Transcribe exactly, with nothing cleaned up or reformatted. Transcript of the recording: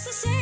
So